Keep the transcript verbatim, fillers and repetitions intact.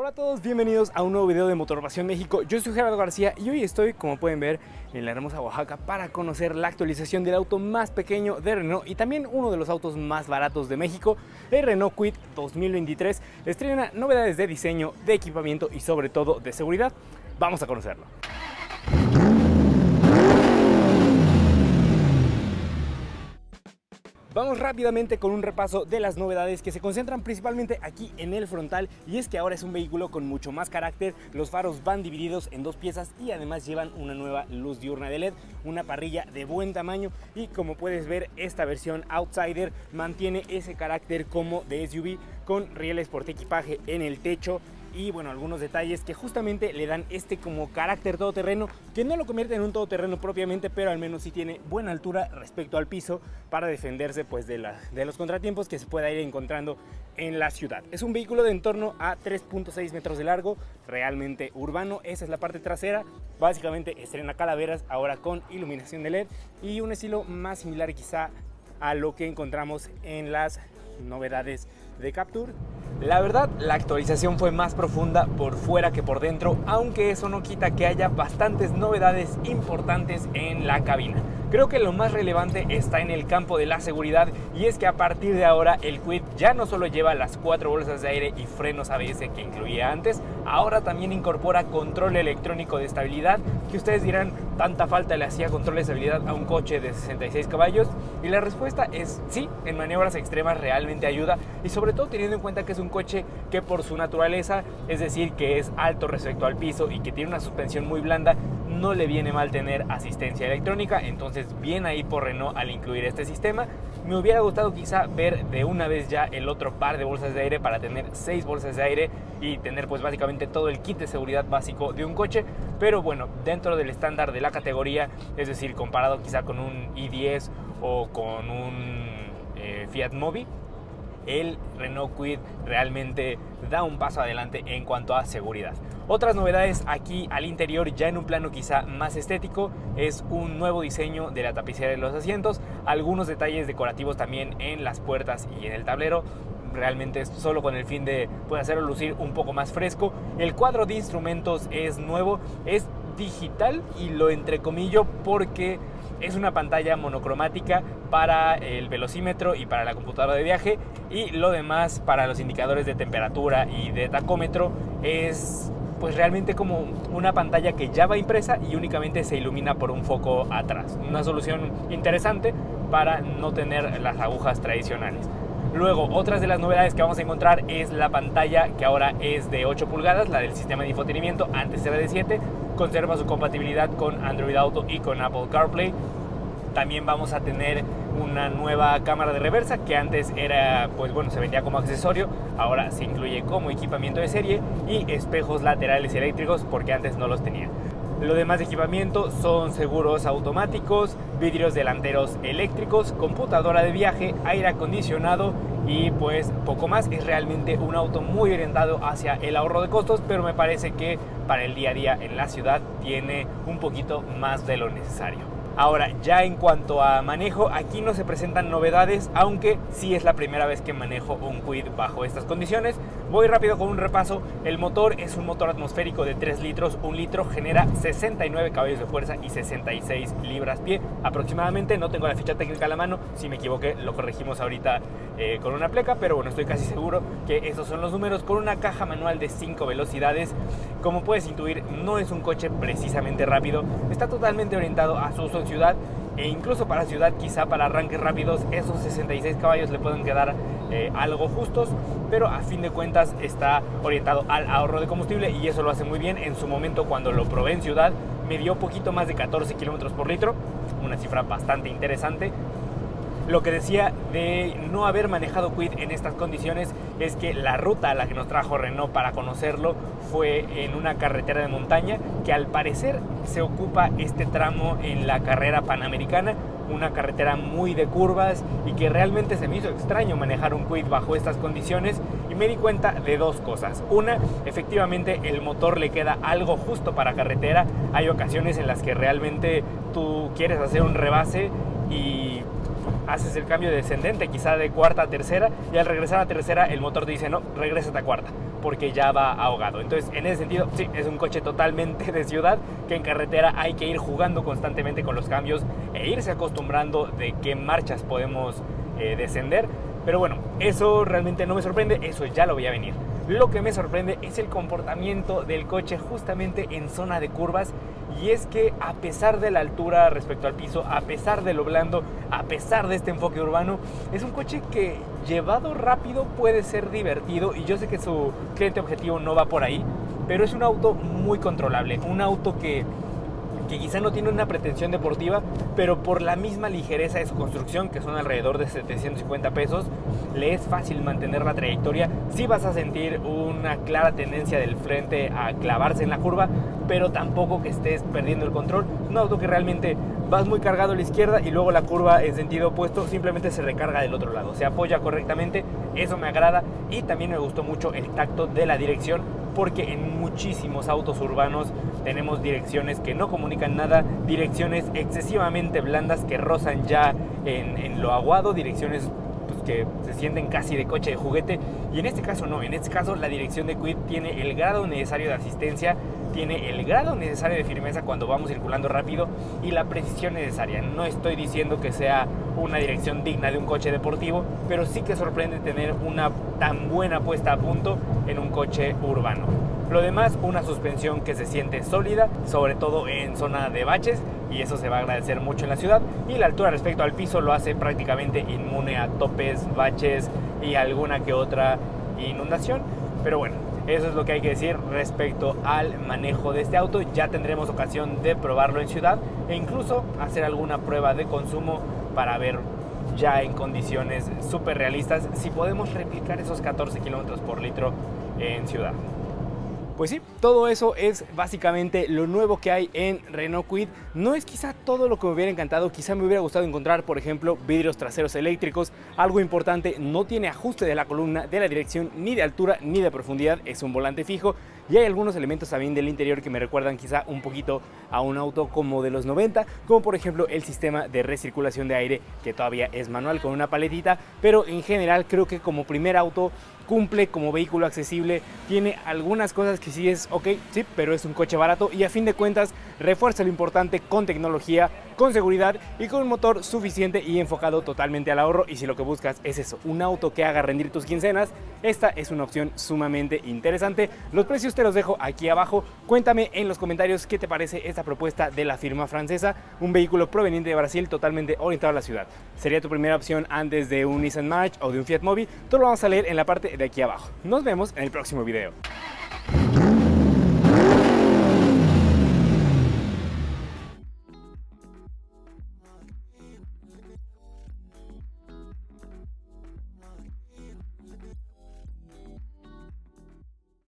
Hola a todos, bienvenidos a un nuevo video de Motorpasión México. Yo soy Gerardo García y hoy estoy, como pueden ver, en la hermosa Oaxaca para conocer la actualización del auto más pequeño de Renault y también uno de los autos más baratos de México, el Renault Kwid dos mil veintitrés. Estrena novedades de diseño, de equipamiento y sobre todo de seguridad. Vamos a conocerlo. Vamos rápidamente con un repaso de las novedades que se concentran principalmente aquí en el frontal, y es que ahora es un vehículo con mucho más carácter. Los faros van divididos en dos piezas y además llevan una nueva luz diurna de L E D, una parrilla de buen tamaño y, como puedes ver, esta versión Outsider mantiene ese carácter como de S U V con rieles portaequipaje en el techo. Y bueno, algunos detalles que justamente le dan este como carácter todoterreno, que no lo convierte en un todoterreno propiamente, pero al menos sí tiene buena altura respecto al piso para defenderse pues de, la, de los contratiempos que se pueda ir encontrando en la ciudad. Es un vehículo de en torno a tres punto seis metros de largo, realmente urbano. Esa es la parte trasera. Básicamente estrena calaveras ahora con iluminación de L E D y un estilo más similar quizá a lo que encontramos en las novedades de Captur. La verdad, la actualización fue más profunda por fuera que por dentro, aunque eso no quita que haya bastantes novedades importantes en la cabina. Creo que lo más relevante está en el campo de la seguridad, y es que a partir de ahora el Kwid ya no solo lleva las cuatro bolsas de aire y frenos A B S que incluía antes, ahora también incorpora control electrónico de estabilidad, que ustedes dirán, ¿tanta falta le hacía control de estabilidad a un coche de sesenta y seis caballos? Y la respuesta es sí, en maniobras extremas realmente ayuda, y sobre todo teniendo en cuenta que es un coche que por su naturaleza, es decir, que es alto respecto al piso y que tiene una suspensión muy blanda, no le viene mal tener asistencia electrónica. Entonces bien ahí por Renault al incluir este sistema. Me hubiera gustado quizá ver de una vez ya el otro par de bolsas de aire para tener seis bolsas de aire y tener pues básicamente todo el kit de seguridad básico de un coche, pero bueno, dentro del estándar de la categoría, es decir, comparado quizá con un i diez o con un eh, Fiat Mobi, el Renault Kwid realmente da un paso adelante en cuanto a seguridad. Otras novedades aquí al interior, ya en un plano quizá más estético, es un nuevo diseño de la tapicería de los asientos, algunos detalles decorativos también en las puertas y en el tablero, realmente es solo con el fin de pues, hacerlo lucir un poco más fresco. El cuadro de instrumentos es nuevo, es digital y lo entrecomillo porque es una pantalla monocromática para el velocímetro y para la computadora de viaje, y lo demás para los indicadores de temperatura y de tacómetro es pues realmente como una pantalla que ya va impresa y únicamente se ilumina por un foco atrás. Una solución interesante para no tener las agujas tradicionales. Luego, otras de las novedades que vamos a encontrar es la pantalla que ahora es de ocho pulgadas, la del sistema de infotenimiento, antes era de siete, conserva su compatibilidad con Android Auto y con Apple CarPlay. También vamos a tener una nueva cámara de reversa que antes era, pues bueno, se vendía como accesorio, ahora se incluye como equipamiento de serie, y espejos laterales eléctricos porque antes no los tenía. Lo demás de equipamiento son seguros automáticos, vidrios delanteros eléctricos, computadora de viaje, aire acondicionado y pues poco más. Es realmente un auto muy orientado hacia el ahorro de costos, pero me parece que para el día a día en la ciudad tiene un poquito más de lo necesario. Ahora, ya en cuanto a manejo, aquí no se presentan novedades, aunque sí es la primera vez que manejo un Kwid bajo estas condiciones. Voy rápido con un repaso. El motor es un motor atmosférico de tres litros, un litro, genera sesenta y nueve caballos de fuerza y sesenta y seis libras-pie aproximadamente. No tengo la ficha técnica a la mano, si me equivoqué lo corregimos ahorita eh, con una pleca, pero bueno, estoy casi seguro que esos son los números, con una caja manual de cinco velocidades. Como puedes intuir, no es un coche precisamente rápido, está totalmente orientado a su uso en ciudad, e incluso para ciudad, quizá para arranques rápidos, esos sesenta y seis caballos le pueden quedar eh, algo justos, pero a fin de cuentas está orientado al ahorro de combustible y eso lo hace muy bien. En su momento, cuando lo probé en ciudad, me dio poquito más de catorce kilómetros por litro, una cifra bastante interesante. Lo que decía de no haber manejado Kwid en estas condiciones es que la ruta a la que nos trajo Renault para conocerlo fue en una carretera de montaña, que al parecer se ocupa este tramo en la carrera Panamericana, una carretera muy de curvas, y que realmente se me hizo extraño manejar un Kwid bajo estas condiciones, y me di cuenta de dos cosas. Una, efectivamente el motor le queda algo justo para carretera, hay ocasiones en las que realmente tú quieres hacer un rebase y haces el cambio descendente, quizá de cuarta a tercera, y al regresar a tercera el motor te dice no, regrésate a cuarta. porque ya va ahogado. Entonces, en ese sentido, sí, es un coche totalmente de ciudad, que en carretera hay que ir jugando constantemente con los cambios e irse acostumbrando de qué marchas podemos eh, descender. Pero bueno, eso realmente no me sorprende, eso ya lo voy a venir. Lo que me sorprende es el comportamiento del coche justamente en zona de curvas, y es que a pesar de la altura respecto al piso, a pesar de lo blando, a pesar de este enfoque urbano, es un coche que llevado rápido puede ser divertido, y yo sé que su cliente objetivo no va por ahí, pero es un auto muy controlable, un auto que... que quizá no tiene una pretensión deportiva, pero por la misma ligereza de su construcción, que son alrededor de setecientos cincuenta pesos, le es fácil mantener la trayectoria. Sí vas a sentir una clara tendencia del frente a clavarse en la curva, pero tampoco que estés perdiendo el control. Un auto que realmente vas muy cargado a la izquierda y luego la curva en sentido opuesto simplemente se recarga del otro lado, se apoya correctamente. Eso me agrada, y también me gustó mucho el tacto de la dirección, porque en muchísimos autos urbanos tenemos direcciones que no comunican nada, direcciones excesivamente blandas que rozan ya en, en lo aguado, direcciones pues, que se sienten casi de coche de juguete, y en este caso no, en este caso la dirección de Kwid tiene el grado necesario de asistencia, tiene el grado necesario de firmeza cuando vamos circulando rápido y la precisión necesaria. No estoy diciendo que sea una dirección digna de un coche deportivo, pero sí que sorprende tener una tan buena puesta a punto en un coche urbano. Lo demás, una suspensión que se siente sólida, sobre todo en zona de baches, y eso se va a agradecer mucho en la ciudad, y la altura respecto al piso lo hace prácticamente inmune a topes, baches y alguna que otra inundación. Pero bueno, eso es lo que hay que decir respecto al manejo de este auto. Ya tendremos ocasión de probarlo en ciudad e incluso hacer alguna prueba de consumo para ver ya en condiciones súper realistas si podemos replicar esos catorce kilómetros por litro en ciudad. Pues sí, todo eso es básicamente lo nuevo que hay en Renault Kwid. No es quizá todo lo que me hubiera encantado, quizá me hubiera gustado encontrar, por ejemplo, vidrios traseros eléctricos. Algo importante, no tiene ajuste de la columna, de la dirección, ni de altura, ni de profundidad, es un volante fijo. Y hay algunos elementos también del interior que me recuerdan quizá un poquito a un auto como de los noventa, como por ejemplo el sistema de recirculación de aire, que todavía es manual con una paletita, pero en general creo que como primer auto cumple como vehículo accesible, tiene algunas cosas que sí es ok, sí, pero es un coche barato y a fin de cuentas refuerza lo importante con tecnología, con seguridad y con un motor suficiente y enfocado totalmente al ahorro. Y si lo que buscas es eso, un auto que haga rendir tus quincenas, esta es una opción sumamente interesante. Los precios te los dejo aquí abajo. Cuéntame en los comentarios qué te parece esta propuesta de la firma francesa, un vehículo proveniente de Brasil totalmente orientado a la ciudad. ¿Sería tu primera opción antes de un Nissan March o de un Fiat Mobi? Todo lo vamos a leer en la parte de aquí abajo. Nos vemos en el próximo video.